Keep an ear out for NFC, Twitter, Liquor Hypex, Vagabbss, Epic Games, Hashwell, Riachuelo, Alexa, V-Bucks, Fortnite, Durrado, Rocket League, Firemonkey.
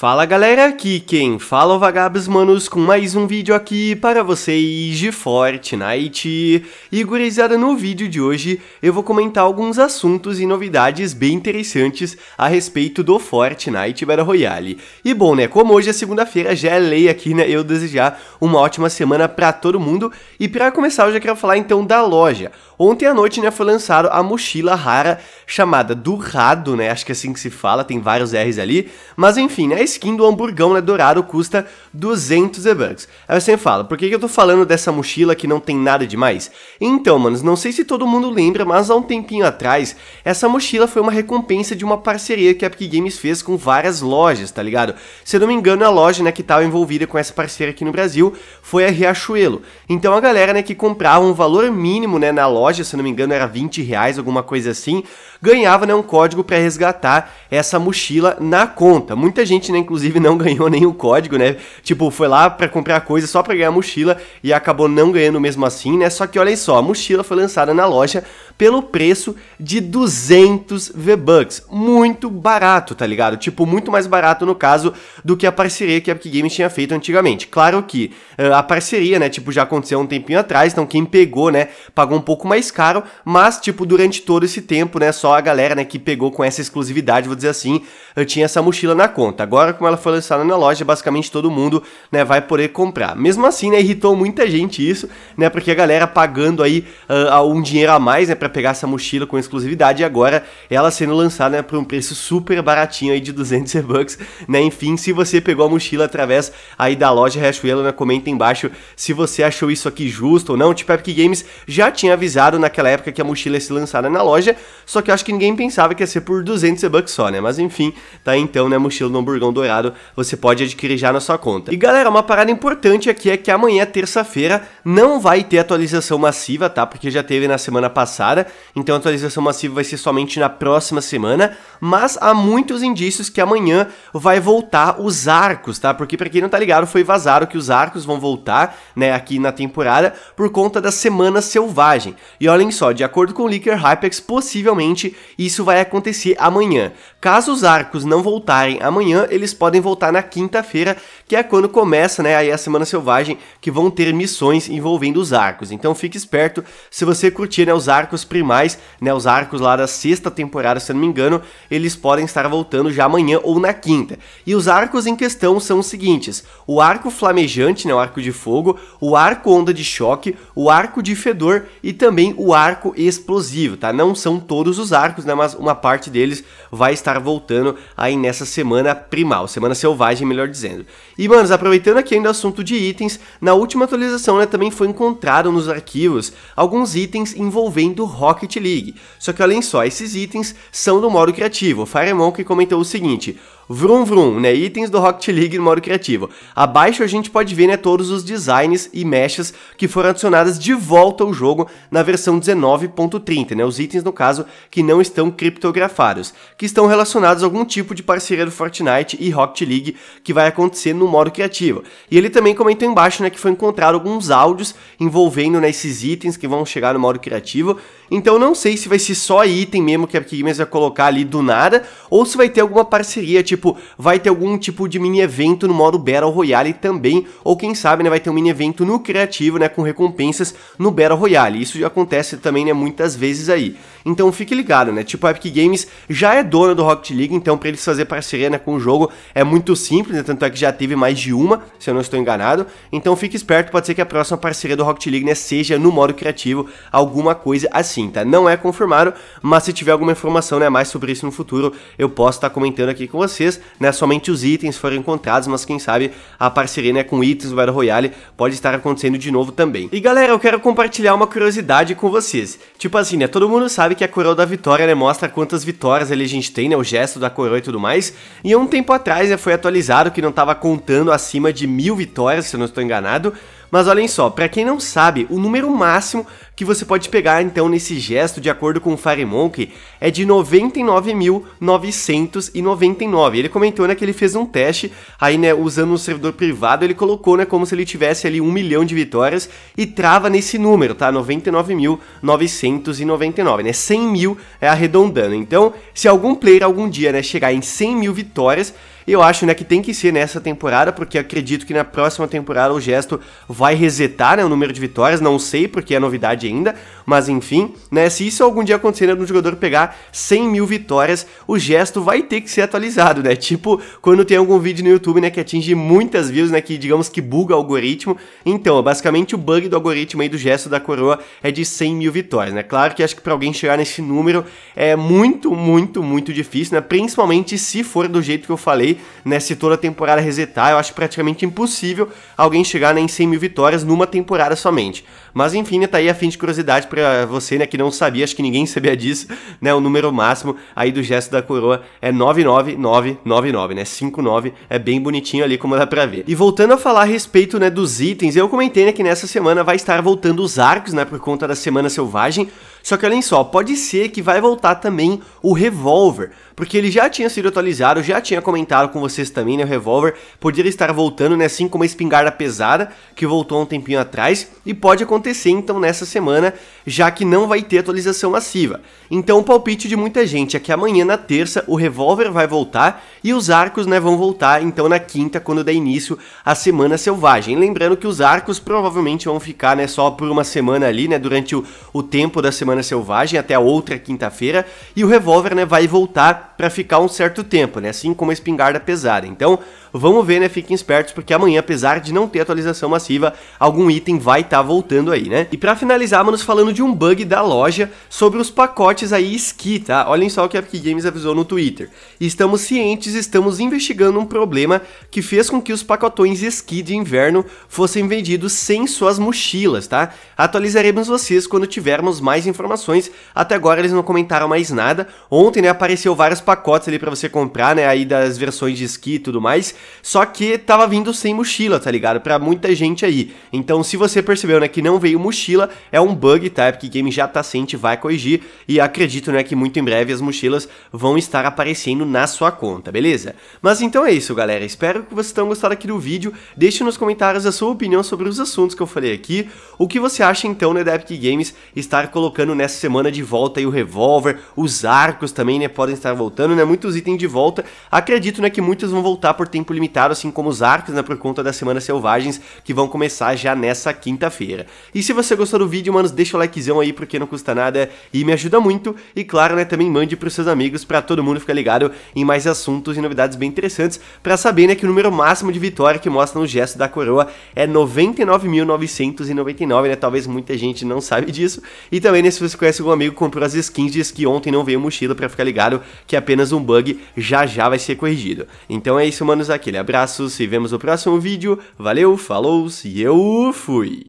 Fala galera, aqui quem fala é o Vagabbss, manos, com mais um vídeo aqui para vocês de Fortnite. E gurizada, no vídeo de hoje eu vou comentar alguns assuntos e novidades bem interessantes a respeito do Fortnite Battle Royale. E bom, né, como hoje é segunda-feira, já é lei aqui, né, eu desejar uma ótima semana para todo mundo. E para começar eu já quero falar então da loja. Ontem à noite, né, foi lançado a mochila rara chamada Durrado, né, acho que é assim que se fala, tem vários R's ali, mas enfim, né, skin do hamburgão, né, dourado, custa 200 V-Bucks. Aí você fala, por que eu tô falando dessa mochila que não tem nada demais? Então, manos, não sei se todo mundo lembra, mas há um tempinho atrás, essa mochila foi uma recompensa de uma parceria que a Epic Games fez com várias lojas, tá ligado? Se eu não me engano, a loja, né, que tava envolvida com essa parceria aqui no Brasil foi a Riachuelo. Então a galera, né, que comprava um valor mínimo, né, na loja, se eu não me engano era 20 reais, alguma coisa assim, ganhava, né, um código pra resgatar essa mochila na conta. Muita gente, né, inclusive não ganhou nenhum código, né, tipo, foi lá pra comprar coisa só pra ganhar a mochila e acabou não ganhando mesmo assim, né, só que olha só, a mochila foi lançada na loja pelo preço de 200 V-Bucks, muito barato, tá ligado, tipo, muito mais barato no caso do que a parceria que a Epic Games tinha feito antigamente. Claro que a parceria, né, tipo, já aconteceu um tempinho atrás, então quem pegou, né, pagou um pouco mais caro, mas, tipo, durante todo esse tempo, né, só a galera, né, que pegou com essa exclusividade, vou dizer assim, tinha essa mochila na conta. Agora, como ela foi lançada na loja, basicamente todo mundo, né, vai poder comprar. Mesmo assim, né, irritou muita gente isso, né, porque a galera pagando aí um dinheiro a mais, né, pra pegar essa mochila com exclusividade, e agora ela sendo lançada, né, por um preço super baratinho aí de 200 V-Bucks, né. Enfim, se você pegou a mochila através aí da loja Hashwell, né, comenta aí embaixo se você achou isso aqui justo ou não. Tipo, a Epic Games já tinha avisado naquela época que a mochila ia ser lançada na loja, só que eu acho que ninguém pensava que ia ser por 200 V-Bucks só, né, mas enfim, tá aí, então, né, a mochila do hamburgão dourado você pode adquirir já na sua conta. E galera, uma parada importante aqui é que amanhã, terça-feira, não vai ter atualização massiva, tá? Porque já teve na semana passada, então a atualização massiva vai ser somente na próxima semana, mas há muitos indícios que amanhã vai voltar os arcos, tá? Porque pra quem não tá ligado, foi vazado que os arcos vão voltar, né, aqui na temporada, por conta da Semana Selvagem. E olhem só, de acordo com o Liquor Hypex, possivelmente isso vai acontecer amanhã. Caso os arcos não voltarem amanhã, eles podem voltar na quinta-feira, que é quando começa, né, aí a Semana Selvagem, que vão ter missões envolvendo os arcos. Então fique esperto, se você curtir, né, os arcos primais, né, os arcos lá da sexta temporada, se eu não me engano, eles podem estar voltando já amanhã ou na quinta. E os arcos em questão são os seguintes: o arco flamejante, né, o arco de fogo, o arco onda de choque, o arco de fedor e também o arco explosivo, tá? Não são todos os arcos, né, mas uma parte deles vai estar voltando aí nessa semana primal, Semana Selvagem, melhor dizendo. E, manos, aproveitando aqui ainda o assunto de itens, na última atualização, né, também foi encontrado nos arquivos alguns itens envolvendo Rocket League. Só que olhem só, esses itens são do modo criativo. O Firemonkey comentou o seguinte: vrum vrum, né, itens do Rocket League no modo criativo. Abaixo a gente pode ver, né, todos os designs e mechas que foram adicionadas de volta ao jogo na versão 19.30, né, os itens, no caso, que não estão criptografados, que estão relacionados a algum tipo de parceria do Fortnite e Rocket League que vai acontecer no modo criativo. E ele também comentou embaixo, né, que foi encontrado alguns áudios envolvendo, né, esses itens que vão chegar no modo criativo. Então não sei se vai ser só item mesmo que a Epic Games vai colocar ali do nada, ou se vai ter alguma parceria, tipo, vai ter algum tipo de mini evento no modo Battle Royale também, ou quem sabe, né, vai ter um mini evento no criativo, né, com recompensas no Battle Royale. Isso já acontece também, né, muitas vezes aí. Então fique ligado, né, tipo, a Epic Games já é dona do Rocket League, então pra eles fazer parceria, né, com o jogo é muito simples, né, tanto é que já teve mais de uma, se eu não estou enganado. Então fique esperto, pode ser que a próxima parceria do Rocket League, né, seja no modo criativo, alguma coisa assim, tá? Não é confirmado, mas se tiver alguma informação, né, mais sobre isso no futuro, eu posso estar comentando aqui com vocês. Né, somente os itens foram encontrados, mas quem sabe a parceria, né, com itens do Battle Royale pode estar acontecendo de novo também. E galera, eu quero compartilhar uma curiosidade com vocês. Tipo assim, né, todo mundo sabe que a coroa da vitória, né, mostra quantas vitórias ali a gente tem, né, o gesto da coroa e tudo mais. E há um tempo atrás, né, foi atualizado que não estava contando acima de 1000 vitórias, se eu não estou enganado. Mas olhem só, pra quem não sabe, o número máximo que você pode pegar então nesse gesto, de acordo com o Firemonkey, é de 99.999. Ele comentou, né, que ele fez um teste aí, né, usando um servidor privado, ele colocou, né, como se ele tivesse ali 1 milhão de vitórias e trava nesse número, tá? 99.999, né? 100 mil é arredondando. Então, se algum player algum dia, né, chegar em 100 mil vitórias, Eu acho, né, que tem que ser nessa temporada, porque acredito que na próxima temporada o gesto vai resetar, né, o número de vitórias, não sei porque é novidade ainda, mas enfim, né, se isso algum dia acontecer, né, um jogador pegar 100 mil vitórias, o gesto vai ter que ser atualizado, né, tipo quando tem algum vídeo no YouTube, né, que atinge muitas views, né, que digamos que buga o algoritmo. Então, basicamente o bug do algoritmo aí do gesto da coroa é de 100 mil vitórias, né, claro que acho que pra alguém chegar nesse número é muito difícil, né, principalmente se for do jeito que eu falei, né, se toda a temporada resetar, eu acho praticamente impossível alguém chegar, né, em 100 mil vitórias numa temporada somente. Mas enfim, né, tá aí a fim de curiosidade pra você, né, que não sabia, acho que ninguém sabia disso, né, o número máximo aí do gesto da coroa é 99999, né, 59, é bem bonitinho ali como dá pra ver. E voltando a falar a respeito, né, dos itens, eu comentei, né, que nessa semana vai estar voltando os arcos, né, por conta da Semana Selvagem. Só que olhem só, pode ser que vai voltar também o revólver, porque ele já tinha sido atualizado, já tinha comentado com vocês também, né, o revólver poderia estar voltando, né, assim como a espingarda pesada, que voltou há um tempinho atrás, e pode acontecer então nessa semana, já que não vai ter atualização massiva. Então o palpite de muita gente é que amanhã, na terça, o revólver vai voltar e os arcos, né, vão voltar então na quinta, quando dá início a Semana Selvagem. Lembrando que os arcos provavelmente vão ficar, né, só por uma semana ali, né, durante o tempo da Semana Selvagem, até a outra quinta-feira, e o revólver, né, vai voltar para ficar um certo tempo, né, assim como a espingarda pesada. Então vamos ver, né, fiquem espertos, porque amanhã, apesar de não ter atualização massiva, algum item vai estar voltando aí, né. E para finalizar, manos, falando de um bug da loja sobre os pacotes aí esqui, tá, olhem só o que a Epic Games avisou no Twitter: estamos cientes, estamos investigando um problema que fez com que os pacotões esqui de inverno fossem vendidos sem suas mochilas, tá, atualizaremos vocês quando tivermos mais informações. Até agora eles não comentaram mais nada. Ontem, né, apareceu vários pacotes ali pra você comprar, né, aí das versões de esqui e tudo mais, só que tava vindo sem mochila, tá ligado, pra muita gente aí. Então se você percebeu, né, que não veio mochila, é um bug, tá, Epic Games já tá ciente, vai corrigir, e acredito, né, que muito em breve as mochilas vão estar aparecendo na sua conta, beleza? Mas então é isso, galera, espero que vocês tenham gostado aqui do vídeo. Deixe nos comentários a sua opinião sobre os assuntos que eu falei aqui, o que você acha então, né, da Epic Games estar colocando nessa semana de volta aí o revólver, os arcos também, né, podem estar voltando, né, muitos itens de volta. Acredito, né, que muitos vão voltar por tempo limitado, assim como os arcos, né, por conta das Semanas Selvagens, que vão começar já nessa quinta-feira. E se você gostou do vídeo, manos, deixa o likezão aí, porque não custa nada e me ajuda muito. E claro, né, também mande pros seus amigos, pra todo mundo ficar ligado em mais assuntos e novidades bem interessantes, pra saber, né, que o número máximo de vitória que mostra no gesto da coroa é 99.999, né, talvez muita gente não sabe disso. E também, né, se você conhece algum amigo que comprou as skins de esqui ontem não veio mochila, pra ficar ligado que é apenas um bug, já vai ser corrigido. Então é isso, manos, aquele abraço, se vemos no próximo vídeo, valeu, falou, e eu fui!